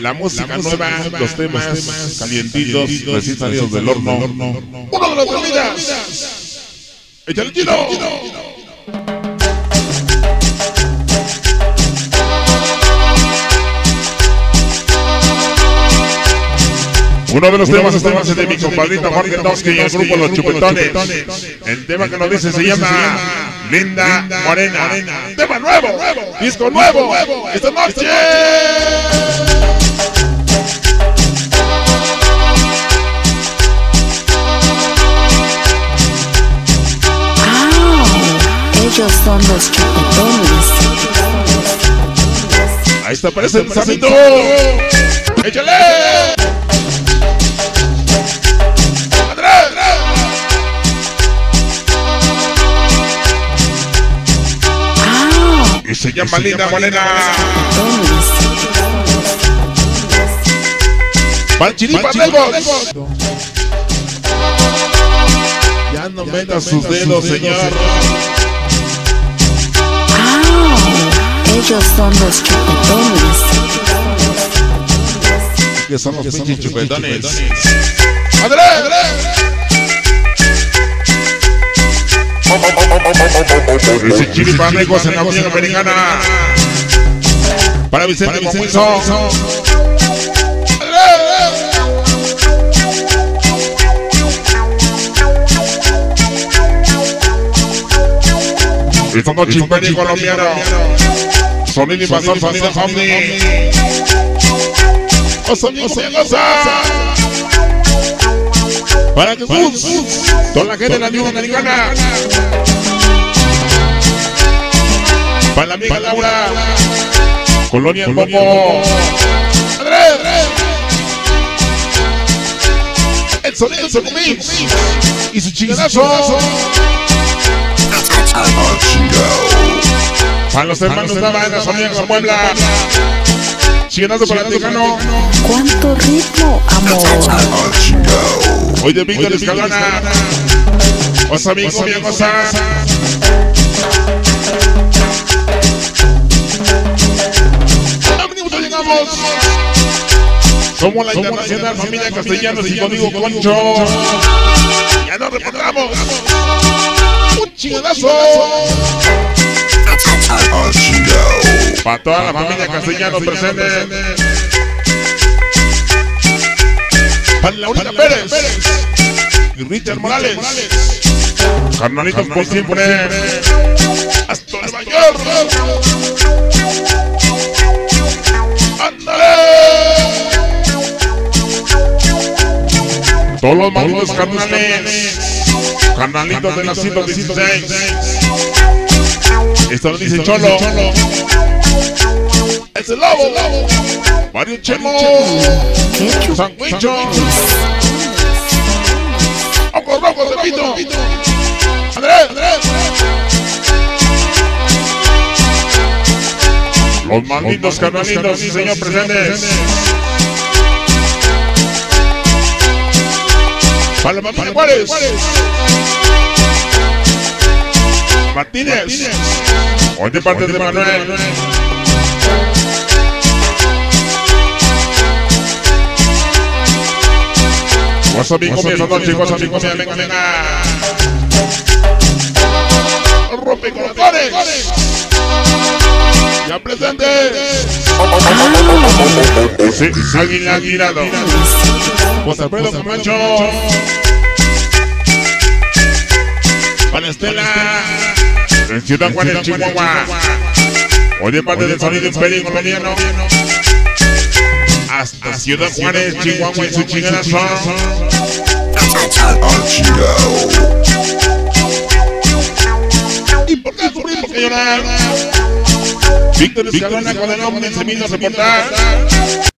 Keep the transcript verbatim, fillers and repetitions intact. la música nueva, los temas calientitos, recién salidos del horno. ¡Uno de las comidas! ¡Échale chino! Uno de los temas es de mi compadrita Jorge Toxqui y el grupo Los Chupetones. El tema que nos dice se llama Linda Morena. Tema nuevo, disco nuevo, esta noche. Ellos son los chupetones. Ahí está, aparece el sanito. ¡Échale! Y se llama se Linda Morena. Pan Chiripa, ya no metas sus dedos, señor. Ellos son los chupetones. Que son los pinches chupetones. ¡Andrés! Ese chiripa amigos en la Unión Americana. Para Vicente Monguizo. Esta noche imperio colombiano. Sonido invasor, sonido family. Oso, oso, oso. Para que toda la gente de la Unión Americana. Para la amiga Laura. Colonia El Bombo. El sonido de Socomix. Y su chingadazo. Para los hermanos de la banda, su amiga Muebla. Chingadazo para el Tucano. ¿Cuánto ritmo, amor? Hoy de Víctor Escalona, osa amigo, mi cosa. Amigos, llegamos. Somos la internacional familia Castellanos y conmigo Concho. Ya nos reportamos. Un chingadazo. Para toda la familia Castellanos presente. Para Laurita Pérez y Richard Morales, carnalitos por siempre, hasta Nueva York. ¡Ándale! Todos los malditos carnales, carnalitos de la ciento dieciséis. Esto lo dice Cholo. Es el Lavo, Mario Chemo, San Huicho, Ojo, Ojo, de Pito, Andrés, los malditos carnalitos, sí señor, presentes. Para la familia Juárez, Martínez, hoy de parte de Manuel. Vas a mi comida esta noche, vas a mi comida, venga, venga. Rompe corazones. Ya presente. Sí, águila, aguilado. José Alfredo Camacho. Para Estela. En Ciudad Juárez, Chihuahua. Oye, parte del sonido imperio colombiano. Hasta Ciudad Juárez, Chihuahua y su chingadazo. ¿Y por qué sufrir? ¿Por qué llorar? Víctor Escalona con el nombre se vino a reportar.